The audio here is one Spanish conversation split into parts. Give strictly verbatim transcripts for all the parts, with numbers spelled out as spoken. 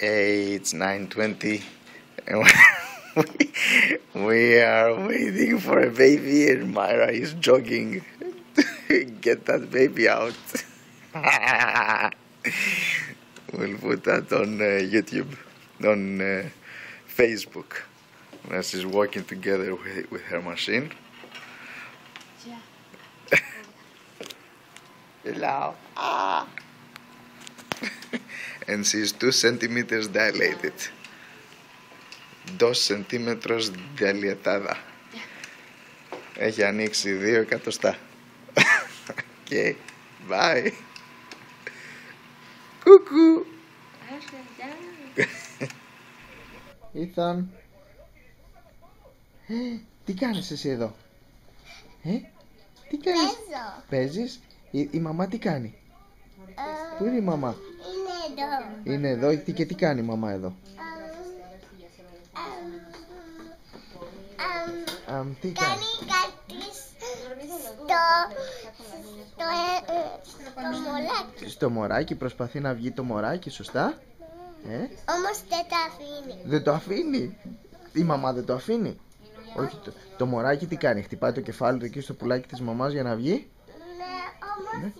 It's nine twenty and we, we are waiting for a baby and Mayra is jogging. Get that baby out. We'll put that on uh, YouTube, on uh, Facebook. And she's walking together with, with her machine. Yeah. Hello. Ah. And she's two centimeters dilated. Dos centimetros dilatada. Yeah. Έχει ανοίξει δύο εκατοστά. Okay, bye. Cuckoo. Ethan. Τι κάνεις εσύ εδώ? Ε? Τι κάνεις? Παίζω. Παίζεις? Η, η μαμά τι κάνει? Uh, Πού είναι η μαμά? Είναι εδώ. Είναι εδώ και, και τι κάνει η μαμά εδώ? Um, um, um, um, τι κάνει? Κάνει κάτι στο, στο, στο μωράκι. Στο μωράκι, προσπαθεί να βγει το μωράκι, σωστά. Mm. Ε? Όμως δεν το αφήνει. Δεν το αφήνει. Η μαμά δεν το αφήνει. Όχι, το, το μωράκι τι κάνει, χτυπάει το κεφάλι του εκεί στο πουλάκι της μαμάς για να βγει. Ναι, όμως γιατί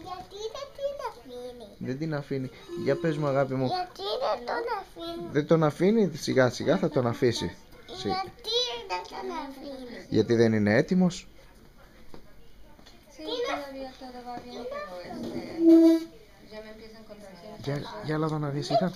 δεν την αφήνει. Δεν την αφήνει. Για πες μου αγάπη μου. Γιατί δεν τον αφήνει. Δεν τον αφήνει, σιγά σιγά θα τον αφήσει. Γιατί Σι... δεν τον αφήνει. Γιατί δεν είναι έτοιμος. Για, για λόγω να δεις ήταν.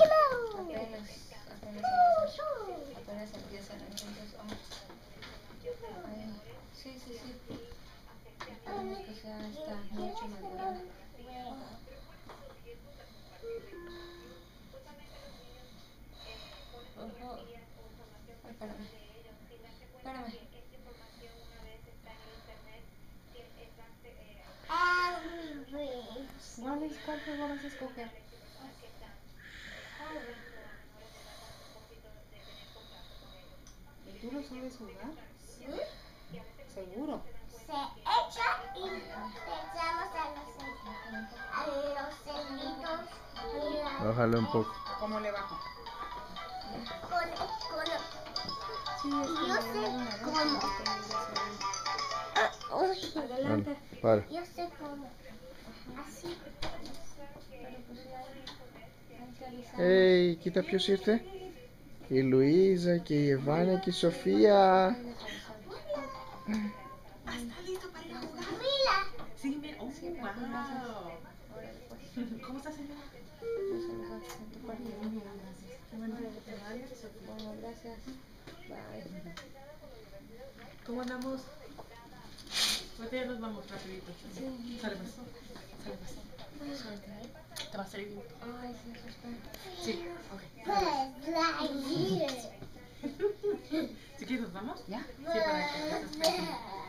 ¿Cuántos vamos a escoger? ¿Y tú lo sabes jugar? Sí. ¿Seguro? Se echa y echamos a los celitos. Bájalo un poco. ¿Cómo le bajo? Con el color. Yo sé cómo. Adelante. Yo sé cómo. Así. Hey, κοίτα ποιος ήρθε. Η Λουίζα και η Εβάνα και η Σοφία. ¿Cómo andamos? Ya nos vamos rapidito. Sale más. Sale más. Te va a salir bien. Ay, sí, ok. Si quieres, nos vamos. ¿Ya? Sí, para que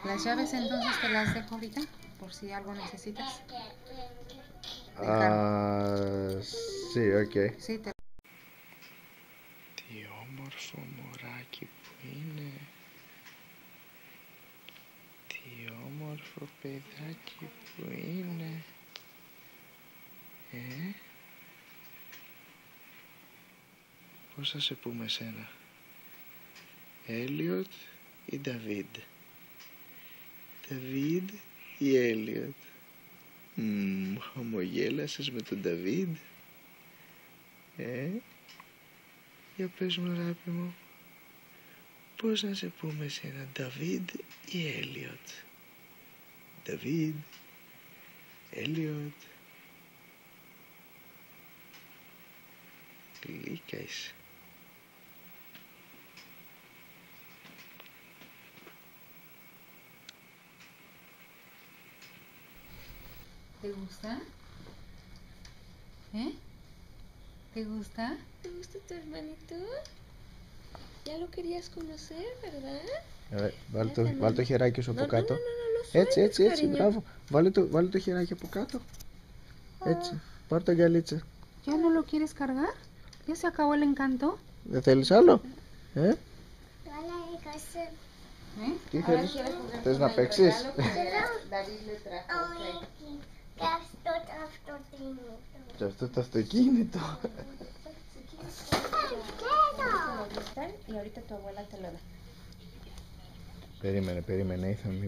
las llaves entonces te las dejo ahorita, por si algo necesitas. Ah, sí, ok. Sí, te... Τι όμορφο μωράκι που είναι. Τι όμορφο παιδάκι που είναι. Ε, πώς θα σε πούμε σένα, Elliot ή David? David ή Elliot? Μμμ, χαμογέλασες με τον David? Ε, για πες μου αγάπη μου, πώς να σε πούμε σένα, David ή Elliot? David, Elliot. Γλύκα είσαι. ¿Te gusta? ¿Eh? ¿Te gusta? ¿Te gusta tu hermanito? Ya lo querías conocer, ¿verdad? A ver, βάλε το, βάλε το χεράκι σου από κάτω. Έτσι, έτσι, έτσι, μπράβο. Βάλε το, βάλε το χεράκι από κάτω. Έτσι, πάρ' το αγκαλίτσα. ¿Ya no lo quieres cargar? ¿Ya se acabó el encanto? ¿De θέλεις άλλο? ¿Eh? ¿Qué quieres? ¿Tes να παίξεις? Και αυτό το αυτοκίνητο. Y ahorita tu abuela te lo da. Périmene, périmene, Ethan. Mi,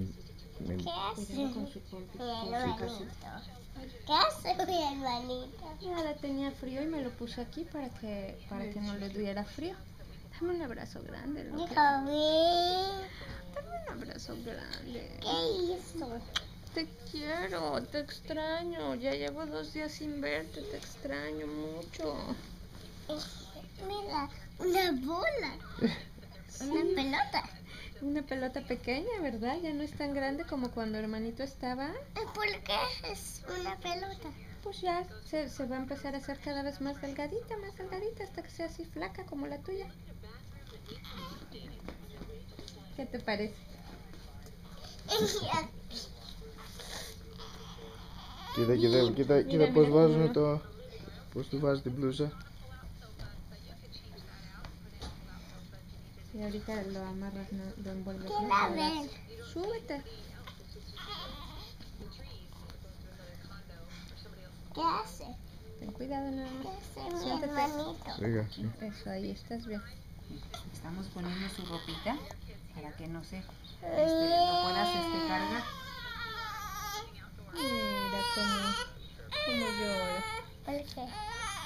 mi... ¿Qué hace mi hermanito? ¿Qué hace mi hermanito? Nada, tenía frío y me lo puso aquí para que, para que no le diera frío. Dame un abrazo grande, loco. Dame un abrazo grande. ¿Qué hizo? Te quiero, te extraño. Ya llevo dos días sin verte, te extraño mucho. Mira, una bola. Sí. Una pelota. Una pelota pequeña, ¿verdad? Ya no es tan grande como cuando hermanito estaba. ¿Por qué es una pelota? Pues ya se, se va a empezar a hacer cada vez más delgadita, más delgadita, hasta que sea así flaca como la tuya. ¿Qué te parece? Queda, queda, queda, queda, pues vas, no te... Pues tú vas de blusa. Y ahorita lo amarras, no, lo envuelves. ¿Qué va a ver? Súbete. ¿Qué hace? Ten cuidado, no. ¿Qué hace mi hermanito? Oiga, sí. Eso, ahí estás bien. Estamos poniendo su ropita para que no se... Este, lo puedas este, cargar. Mira cómo llora. ¿Por qué?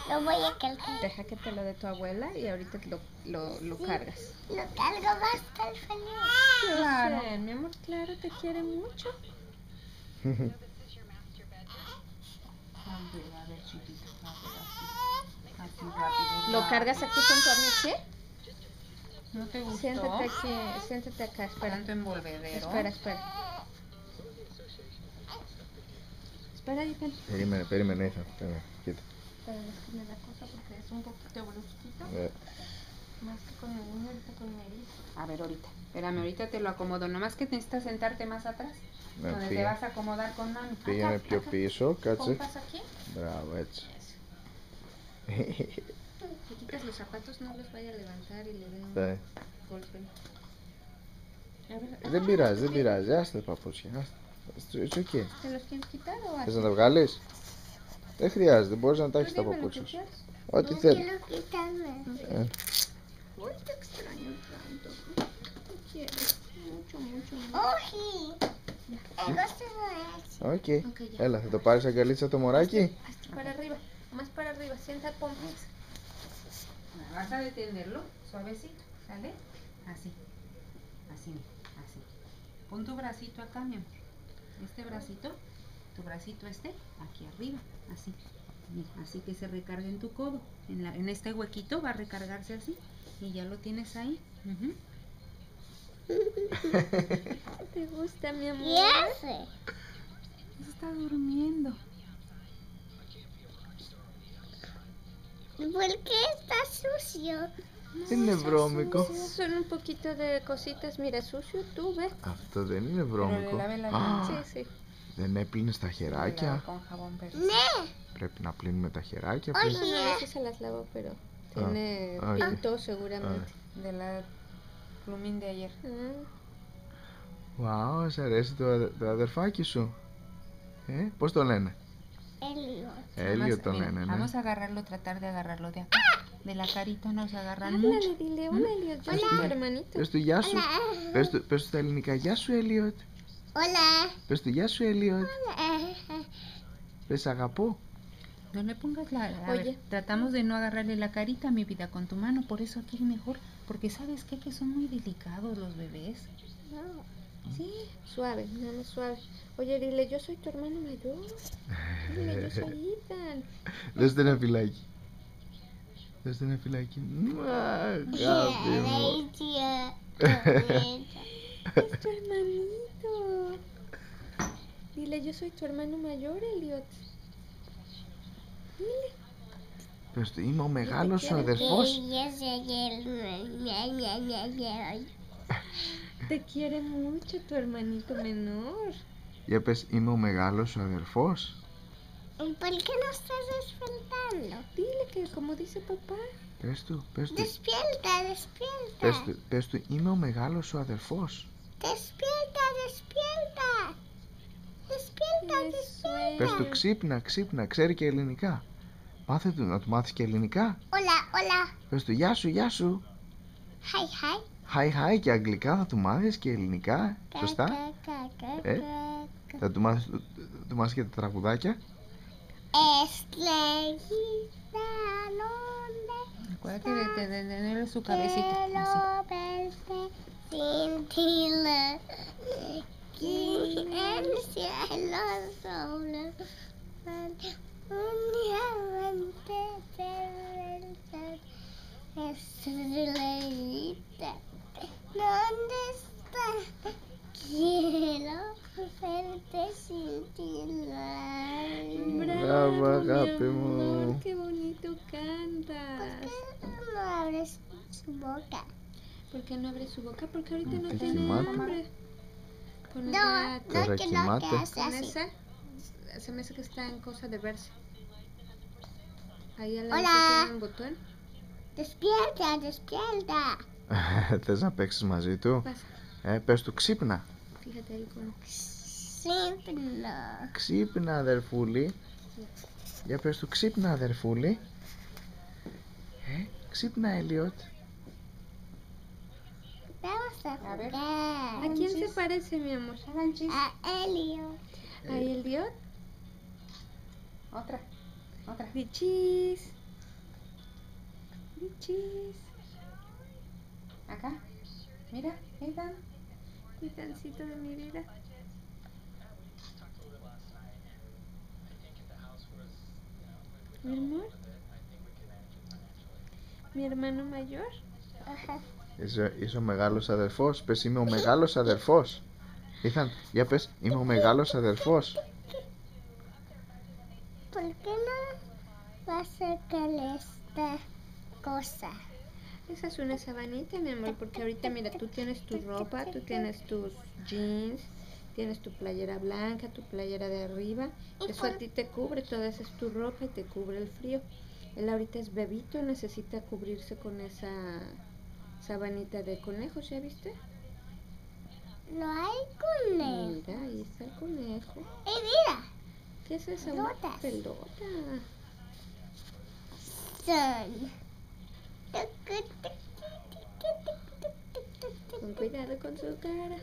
Lo voy a cargar. Deja que te lo dé tu abuela y ahorita lo, lo, lo sí, cargas. Lo cargo, va a estar feliz. Claro, sí, mi amor, claro, te quiere mucho. A ver, chiquito, así, así rápido. ¿Lo cargas aquí con tu amiche? ¿No te gustó? Siéntate aquí, siéntate acá, espera. ¿Tanto envolvedero? Espera, espera. Espera, Ethan. Espérame, espérame, Ethan, espérame, quieto. Pero es que me da cosa porque es un poquito brusquito. Eh. Más que con el niño, ahorita con mi herida. A ver, ahorita. Espérame, ahorita te lo acomodo. Nomás que necesitas sentarte más atrás. No, donde te vas a acomodar con mami. Pilla el pio piso, ¿cachai? ¿Compas aquí? Bravo, hecho. Si quitas los zapatos, no los vaya a levantar y le den un golpe. A ver. Забирай, забирай. Ya está, papuchi. ¿Eso qué? ¿Te los quieres quitar o algo? ¿Eso no vales? Te χρειάζεται, μπορείς να τα έχεις τα παπούτσια σου. Ό,τι θέλεις. Όχι. Έλα, θα το πάρεις αγκαλίτσα το μωράκι. Tu bracito este, aquí arriba, así, así que se recargue en tu codo, en, la, en este huequito va a recargarse así, y ya lo tienes ahí. Uh-huh. ¿Te gusta, mi amor? ¿Qué hace? Está durmiendo. ¿Por qué está sucio? Είναι βρώμικο. Son un poquito de cositas, mira, sucio, tú ves. Αυτό δεν είναι βρώμικο. Δεν έπλυνες τα χεράκια. Ναι. Πρέπει να πλύνουμε τα χεράκια. Όχι, δεν σε las lavo, pero tiene pinto seguramente de la plumín de ayer. Wow, σε αρέσει το αδερφάκι σου. Ε, πώς το λένε? Elliot. Elliot το λένε, ναι. Vamos a agarrarlo, tratar de agarrarlo de acá. De la carita nos agarran mucho. Dile, hola, Elliot. Yo soy tu hermanito. Πες του γεια σου. Πες του τα ελληνικά. Γεια σου, Elliot. Hola. Pues tú ya soy Elliot. Hola. ¿Les agapó? No le pongas la... A Oye. Ver, tratamos de no agarrarle la carita a mi vida con tu mano, por eso aquí es mejor. Porque ¿sabes qué? Que son muy delicados los bebés. No. Sí, suave, nada más suave. Oye, dile, yo soy tu hermano mayor. Dile, yo soy Ethan. Let's do not feel like... Let's do not feel like... ¡Mua! Es tu hermanito. Dile, yo soy tu hermano mayor, Elliot. Dile. Pero estoy muy megalo, soy de vos. Te quiere mucho tu hermanito menor. Ya pues, y muy megalo, soy de vos. ¿Y por qué no estás despertando? Dile que, como dice papá. Πες του, πες του. Despierta, despierta. Πες του, πες του, είμαι ο μεγάλος σου αδερφός. Despierta, despierta. Despierta, despierta. Πες του, ξύπνα, ξύπνα, ξέρει και ελληνικά. Μάθε του, να του μάθεις και ελληνικά. Όλα, όλα. Πες του γεια σου, γεια σου. Hi, hi. Hi, hi και αγγλικά θα του μάθεις και ελληνικά. Σωστά. Ε, θα του μάθεις, του μάθεις και τα τραγουδάκια. Acuérdate de tenerle su cabecita. Bravo, agapé, amor. Qué bonito cantas. ¿Por qué no abres su boca? ¿Por qué no abres su boca? Porque ahorita no tiene hambre. Con no, no que no que hace así. Esa, se me hace que está en cosa de verse. Ahí al lado tiene un botón. Despierta, despierta. ¿Θες να παίξεις μαζί του? Ε, πες του ξύπνα. Fíjate ahí como ξύπνα. Ξύπνα, αδερφούλη. Για πες του ξύπνα, αδερφούλη. Ε, ξύπνα, Elliot. Vamos a jugar. ¿A quién se parece, mi amor? A Elliot. ¿A Elliot? Otra. Otra. Bichis. Bichis. Acá. Mira, Ethan. Ethancito de mi vida. Mi amor. Mi hermano mayor. Ajá. Είσαι, είσαι ο μεγάλος αδερφός. Πες είμαι ο μεγάλος αδερφός. Ήθαν, για πες είμαι ο μεγάλος αδερφός. ¿Por qué no vas a calar esta cosa? Esa es una sabanita, mi amor, porque ahorita mira, tú tienes tu ropa, tú tienes tus jeans, tienes tu playera blanca, tu playera de arriba. Eso a ti te cubre, toda esa es tu ropa y te cubre el frío. Él ahorita es bebito, necesita cubrirse con esa sabanita de conejos, ¿ya viste? No hay conejo. Mira, ahí está el conejo. ¡Eh, mira! ¿Qué es esa? Pelotas. Una pelota. Son. Con cuidado con su cara.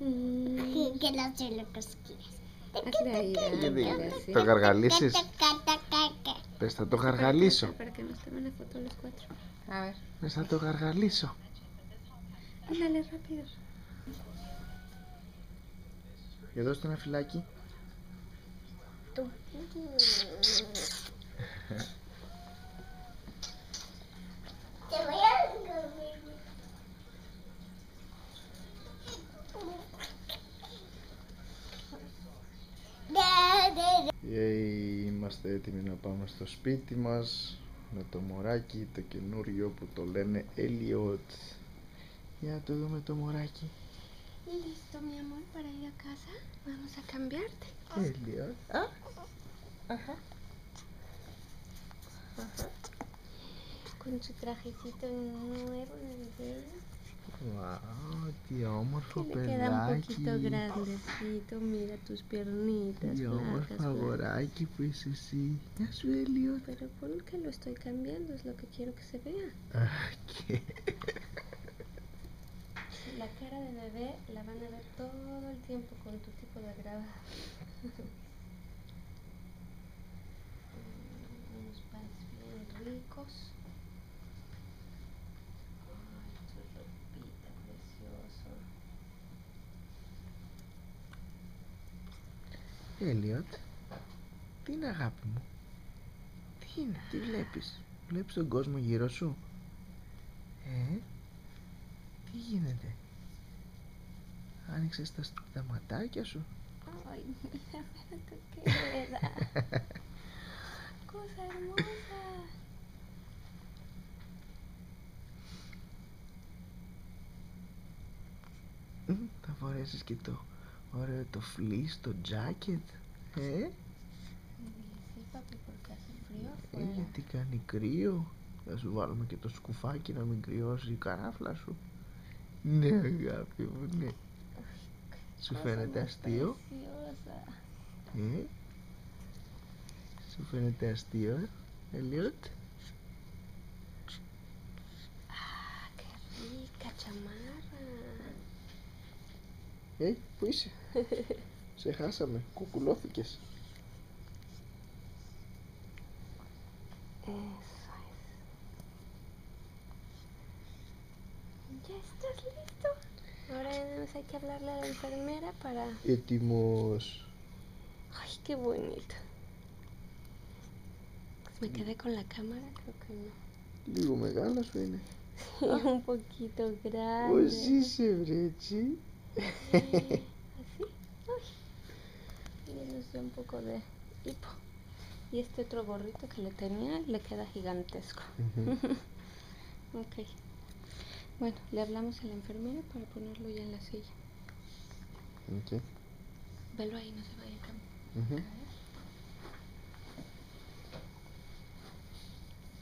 Mm. Que no se lo cosquillas. Το γαργαλίσεις. Πες θα το γαργαλίσω. Πες θα το γαργαλίσω. Για δώσ' του ένα φυλάκι. Yay, είμαστε έτοιμοι να πάμε στο σπίτι μας με το μωράκι, το καινούριο που το λένε Elliot. Για να το δούμε το μωράκι. Listo, mi amor, para ir a casa. Vamos a cambiarte. Elliot. Ah. Ajá. Ajá. Con su trajecito nuevo, navideño. Wow, qué όμορφο παιδάκι. Te queda un poquito grandecito, mira tus piernitas. Qué όμορφο favoraki, pues así. Ya su Elliot. Pero por qué lo estoy cambiando, es lo que quiero que se vea. Ah, qué. La cara de bebé la van a ver todo el tiempo con tu tipo de grava. Unos panes bien ricos. Elliot, τι είναι αγάπη μου, τι είναι, τι βλέπεις, βλέπεις τον κόσμο γύρω σου, ε, τι γίνεται, άνοιξες τα, τα ματάκια σου. Ay, mira, mira tu querida, cosa hermosa. Θα φορέσεις και το ωραίο το fleece, το jacket. Ε? Ε, γιατί κάνει κρύο. Θα σου βάλουμε και το σκουφάκι να μην κρυώσει η καράφλα σου. Ναι, αγάπη μου, ναι. Σου φαίνεται αστείο? Ε? Σου φαίνεται αστείο, Elliot? Α, καλή κατσαμάρα. Ε, πού είσαι? Σε χάσαμε, κουκουλώθηκες. Eso es. ¿Ya estás listo? Ahora nos hay que hablarle a la enfermera para... Etimos. Ay, qué bonito. Me quedé con la cámara, creo que no. Digo, me ganas, viene. Sí, un poquito grande. Pues sí, se brechi. Así. Ay. Y nos dio un poco de hipo. Y este otro gorrito que le tenía le queda gigantesco. Uh-huh. Ok. Bueno, le hablamos a la enfermera para ponerlo ya en la silla. Ok. Velo ahí, no se vaya a caminar. Uh-huh.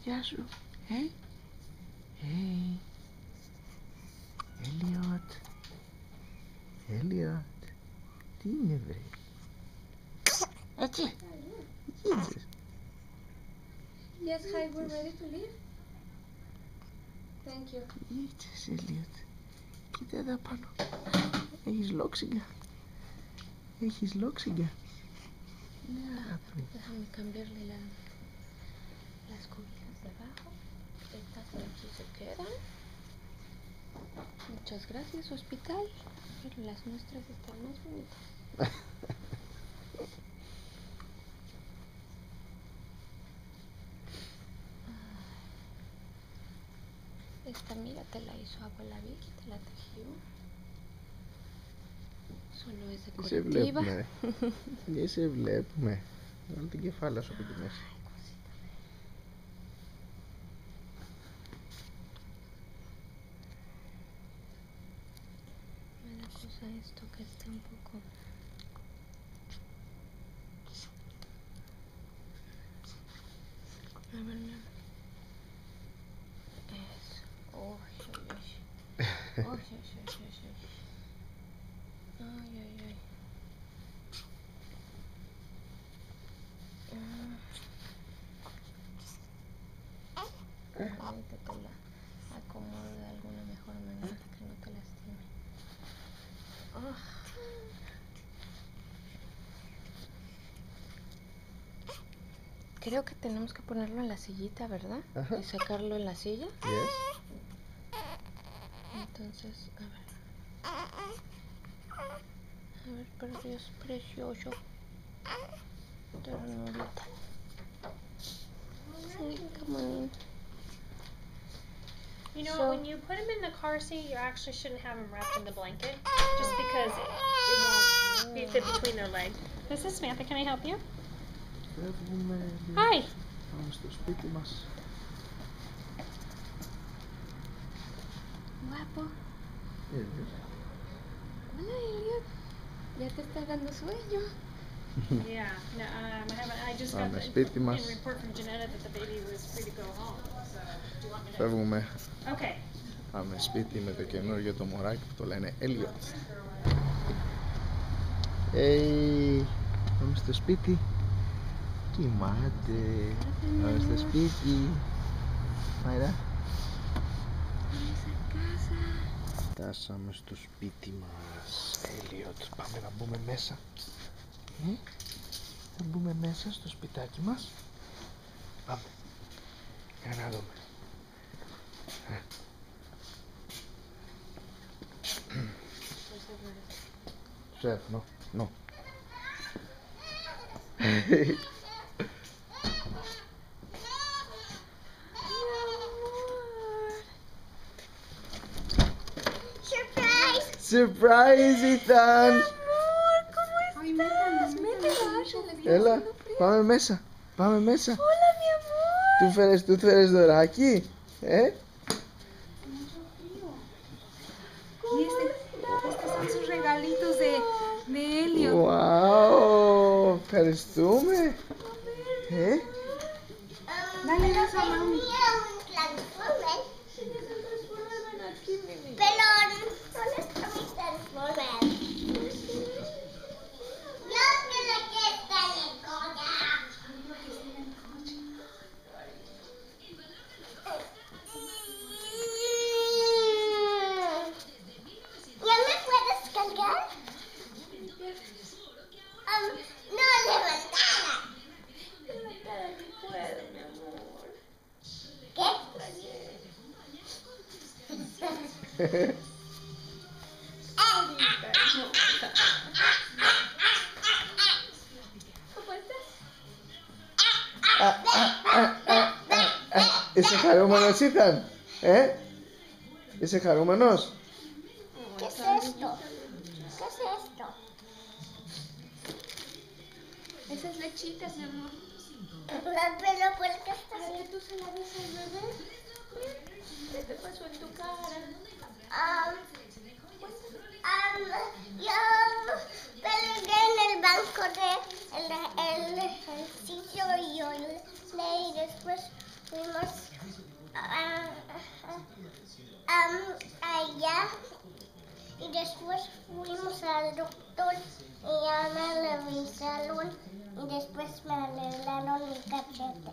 Ya, Su. Hey. Hey. Elliot. Elliot. Dime, bre. Aquí. Jesus. Yes, hi, we're ready to leave. Thank you. Jesus, Elliot. Κοίτα εδώ πάνω. Έχεις λόξιγγα. Έχεις λόξιγγα. Déjame cambiarle la, las cobijas de abajo. Estas de aquí se quedan. Muchas gracias, hospital. Pero las nuestras están más bonitas. Esta, mira, te la hizo abuela Vicky, te la tejió. Solo es decorativa. Δεν σε βλέπουμε. Βάλε την κεφάλα σου από τη μέση. Me da cosa esto que está un poco... A ver, no. Ay, ay, ay, ay. Ahorita te la acomodo de alguna mejor manera que no te lastime. Oh. Creo que tenemos que ponerlo en la sillita, ¿verdad? Ajá. Y sacarlo en la silla. Yes. Entonces, a ver. A ver, pero es precioso. Pero no ahorita. Sí, come on. You know, so, when you put him in the car seat, you actually shouldn't have him wrapped in the blanket. Just because it, it won't be fit between their legs. This is Samantha, can I help you? Hi. Guapo. Hola, Elliot. Ya te está dando sueño. Yeah, no, um, I haven't. I just got the report from Janetta that the baby was free to go home. So, do you want me to? Φεύγουμε. Okay. Πάμε σπίτι με το καινούργιο το μωράκι που το λένε Elliot. Hey, πάμε στο σπίτι. Κοιμάται. Πάμε στο σπίτι. Μάιρα. Φτάσαμε στο σπίτι μας, Elliot. Πάμε να μπούμε μέσα. Ε, να μπούμε μέσα στο σπιτάκι μας. Πάμε. Για να δούμε. Σεφ, νο, νο. Surprise, Ethan! Amor, ¿cómo estás? Métela. Έλα, πάμε μέσα. Πάμε μέσα. Hola, mi amor. Του φέρες, του φέρες δωράκι, ε? Wow, ευχαριστούμε. Ε? Dale las a mami. Look at the cat, ah, ah, ah, ah, ah, ah. Ese jaro manos, Ethan. ¿Eh? Ese jaro manos. ¿Qué es esto? ¿Qué es esto? Esas lechitas, mi amor. Pero ¿por qué estás? ¿Por qué tú se la ves al bebé? ¿Qué te pasó en tu cara? Ah, ah, yo peleé en el banco del ejercicio y yo leí. Después fuimos ah, ah, allá y después fuimos al doctor y ya me revisaron. Y después me arreglaron mi cachete.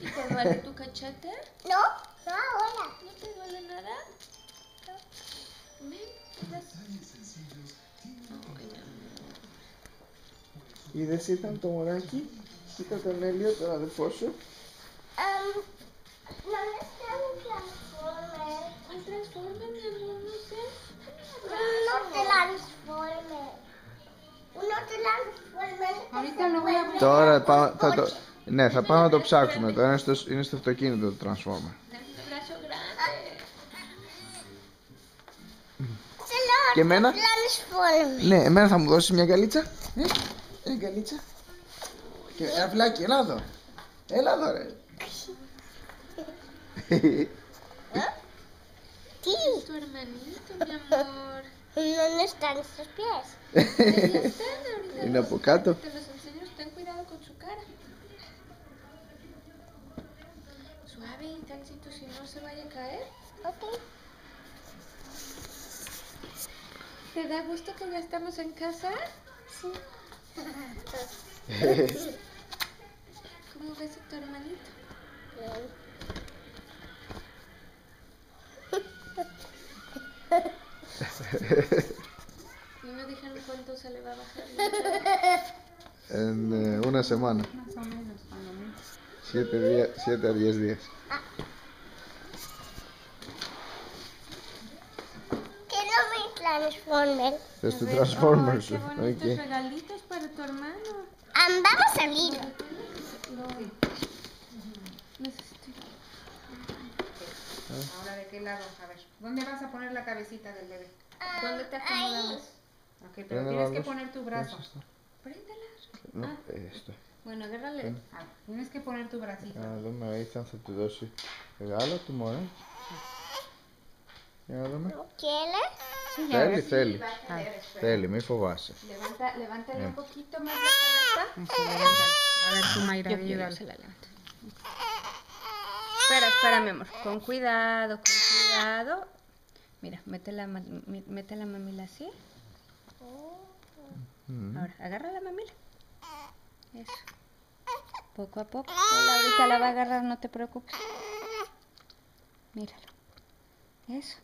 ¿Y te duele tu cachete? No, no ahora. ¿No te duele nada? No. Ven, oh, ¿y decir tanto moranqui? ¿Quítate a Elliot a la de Porsche? Um, no está un transformer. ¿Un transformer, mi amor? No sé. No te transformes. Τώρα θα το... Ναι, θα πάμε να το ψάξουμε. Τώρα είναι στο αυτοκίνητο το Transformer. Και εμένα... Ναι, εμένα θα μου δώσει μια γκαλίτσα. Μια γκαλίτσα. Και ένα βλάκι, έλα εδώ. Έλα εδώ ρε. Τι. Tu hermanito, mi amor. No están estos pies. Είναι από κάτω. ¿Te da gusto que ya estamos en casa? Sí. ¿Cómo ves a tu hermanito? No me dijeron cuánto se le va a bajar. En eh, una semana. Más o menos, cuando menos. Siete días, siete a diez días. Ah. Quiero mi Transformer. Es tu Transformer. Oh, qué bonitos okay. Regalitos para tu hermano. And vamos a salir. Ahora de qué lado, a ver. ¿Dónde vas a poner la cabecita del bebé? ¿Dónde te acomodas? Ok, pero tienes que poner tu brazo. Préndela. No, ah. Esto. Bueno, agárrale. ¿Eh? Ah, tienes que poner tu bracito. Ah, dame ahí, chance tu dosis. Regalo tu more. Ya, dame. ¿Quieres? Θέλει, θέλει. Θέλει, μη φοβάσαι. Levántale un poquito más la cabeza. A ver, tu Mayra, ayúdale. Espera, espera, mi amor. Con cuidado, con cuidado. Mira, mete la, mete la mamila así. Ahora, agarra la mamila. Eso. Poco a poco. Hola, ahorita la va a agarrar, no te preocupes. Míralo. Eso.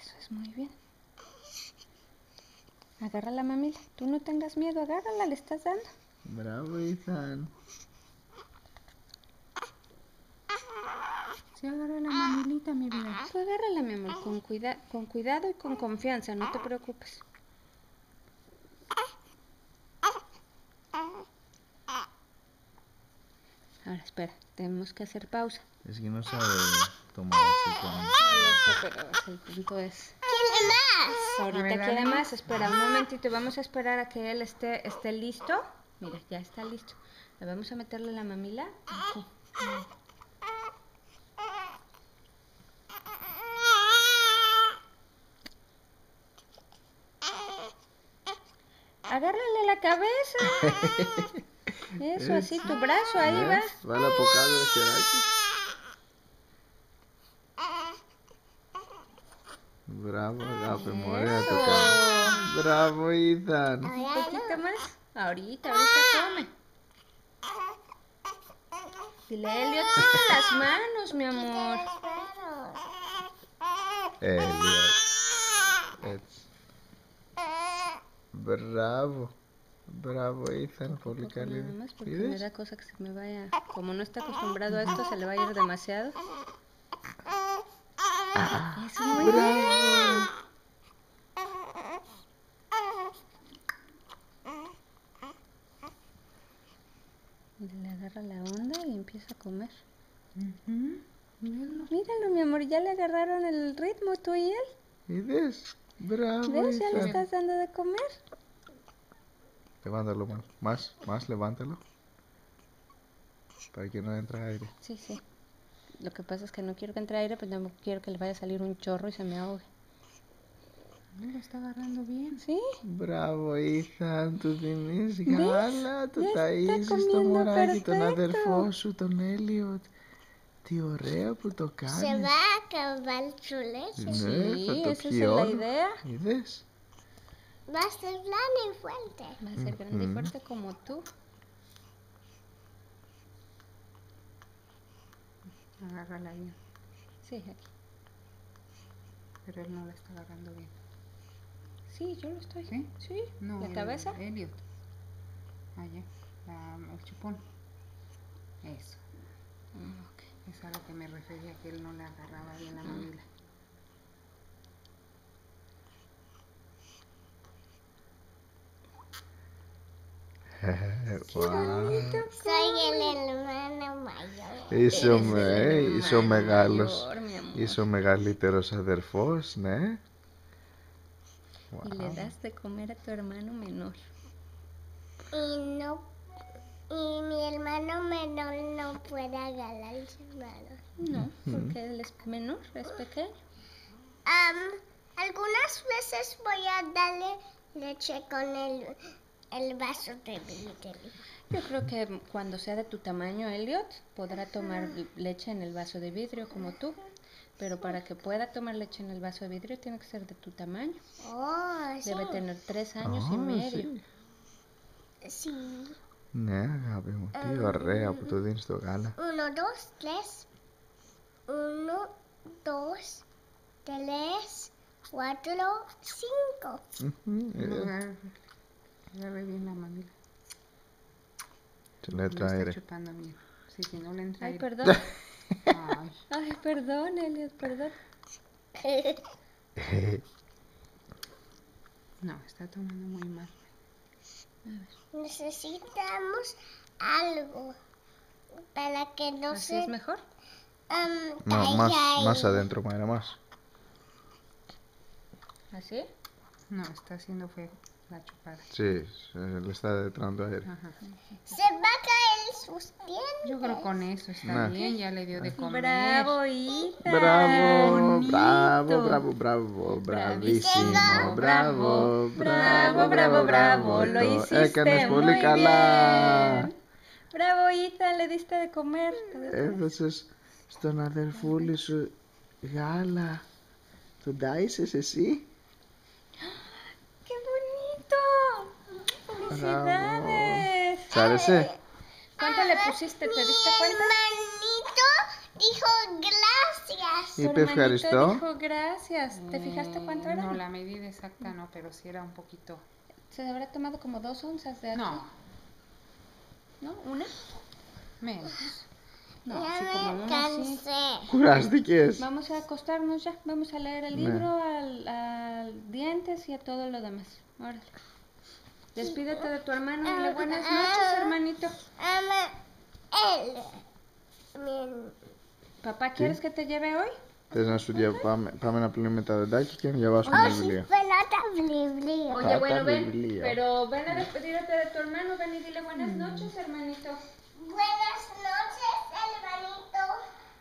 Eso es muy bien. Agarra la mamila. Tú no tengas miedo, agárrala, le estás dando. Bravo, Ethan. Sí, agarra la mamilita, mi vida. Tú agárrala, mi amor, con, cuida con cuidado y con confianza, no te preocupes. Ahora, espera, tenemos que hacer pausa. Es que no sabe tomar ese cuadro. No sé, pero el punto es... ¿Quiere más? Ahorita quiere más, espera un momentito, vamos a esperar a que él esté, esté listo. Mira, ya está listo. Le vamos a meterle la mamila aquí. Agárrale la cabeza. Eso, así, tu brazo, ahí va. Va la pocada hacia aquí. Bravo, agape, muere a tu cara. Bravo, Ethan. Un poquito más. Ahorita, ahorita come. Dile, Elliot, tiene las manos, mi amor. Elliot. Bravo. Bravo, Ethan, publicarle. Nada más por primera cosa que se me vaya. Como no está acostumbrado a esto, se le va a ir demasiado. Ah, es muy bravo. Bien. Le agarra la onda y empieza a comer. Uh-huh. Míralo, míralo, mi amor, ya le agarraron el ritmo tú y él. ¿Y ves? Bravo. ¿Ves? Ya le estás dando de comer. Levántalo, man. Más, más, levántalo. Para que no entre aire. Sí, sí. Lo que pasa es que no quiero que entre aire, pero tampoco quiero que le vaya a salir un chorro y se me ahogue. Lo está agarrando bien. ¿Sí? Bravo, Ethan. Tú tienes gala. Tú estás comiendo perfecto. Tío Rea, puto cara. Se va a acabar el chulete. Sí, esa es la idea. ¿Y ves? Va a ser grande y fuerte. Va a ser grande y fuerte como tú. Agárrala bien. Sí, aquí. Pero él no la está agarrando bien. Sí, yo lo estoy. ¿Sí? Sí. No, ¿la cabeza? Elliot. Allá. Um, el chupón. Eso. Ok. Es a lo que me refería, que él no la agarraba bien la mamila. Wow. Soy el hermano mayor. Eso me, hizo megalos, hizo megaliteros a der Foss, ¿eh? Wow. Y le das de comer a tu hermano menor. Y no, y mi hermano menor no puede agarrar a su hermano. No, porque él es menor, es pequeño. Um, algunas veces voy a darle leche con el... el vaso de vidrio. Yo creo que cuando sea de tu tamaño, Elliot, podrá tomar leche en el vaso de vidrio como tú. Pero para que pueda tomar leche en el vaso de vidrio, tiene que ser de tu tamaño. Oh, sí. Debe tener tres años oh, y medio. Sí. Sí. Nada, vemos. Tío Rea, tú tienes tu gala. Uno, dos, tres. Uno, dos, tres, cuatro, cinco. Uh-huh, yeah. Agarre bien la mamila. Se le entra aire. Chupando bien. Sí, si no le entra aire. Ay, perdón. Ay. Ay, perdón, Elliot, perdón. No, está tomando muy mal. A ver. Necesitamos algo para que no ¿Así se... ¿Así es mejor? Um, no, más, más adentro, Mayra, más. ¿Así? No, está haciendo fuego. La chupada. Sí, le está entrando aire. Ajá. Se va a caer sus dientes. Yo creo que con eso está nah. bien, ya le dio de comer. Bravo, Ethan. Bravo, bravo, bravo, bravo, bravísimo. Bravo, bravo, bravo, bravo, bravo. Lo hiciste eh, que nos publica muy bien. La... Bravo, Ethan, le diste de comer. Entonces, esto no es full y su gala. ¿Tú dais ese sí? ¡Felicidades! ¿Sabes? ¿Cuánto le pusiste? ¿Te diste cuenta? Mi hermanito dijo gracias. ¿Y te fijaste? Dijo gracias. ¿Te fijaste cuánto era? No, la medida exacta no, pero sí era un poquito. ¿Se habrá tomado como dos onzas de aquí? No. ¿No? ¿Una? Menos. No, ya sí, como me cansé. ¿Juraste que es? Vamos a acostarnos ya. Vamos a leer el libro, al, al dientes y a todo lo demás. Órale. Despídete de tu hermano. Dile buenas noches, hermanito. Papá, ¿quieres ¿Sí? que te lleve hoy? Πάμε να πλύνουμε τα δεντάκια και να διαβάσουμε τα βιβλία. Oye, bueno, ven, pero ven a despedirte de tu hermano. Ven y dile buenas noches, hermanito. Buenas noches, hermanito.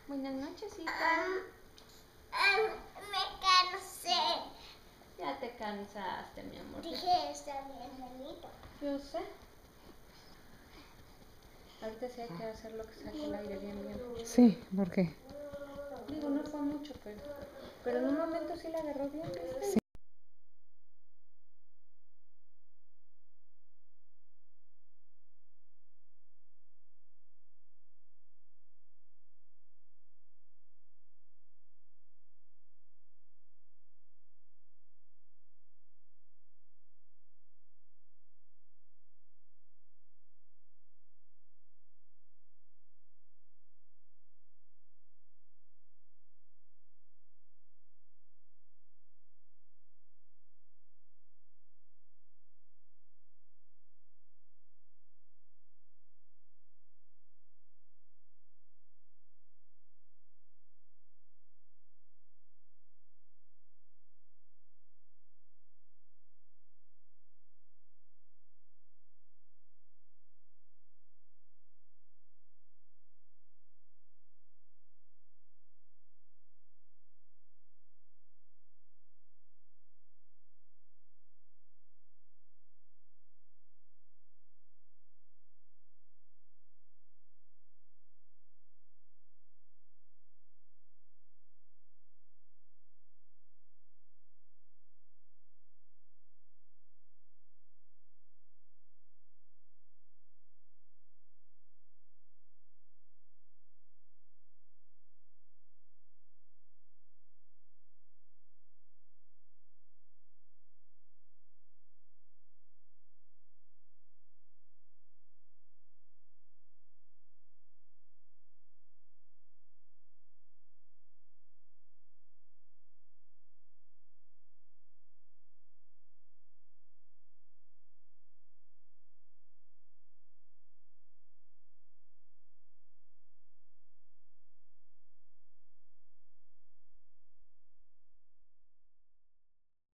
Buenas noches, hija. Me cansé. Ya te cansaste, mi amor. Dije esto a mi hermanito. Yo sé. Ahorita sí hay que hacer lo que saque el aire bien, bien. Sí, ¿por qué? Digo, no fue mucho, pero... Pero en un momento sí la agarró bien. Sí.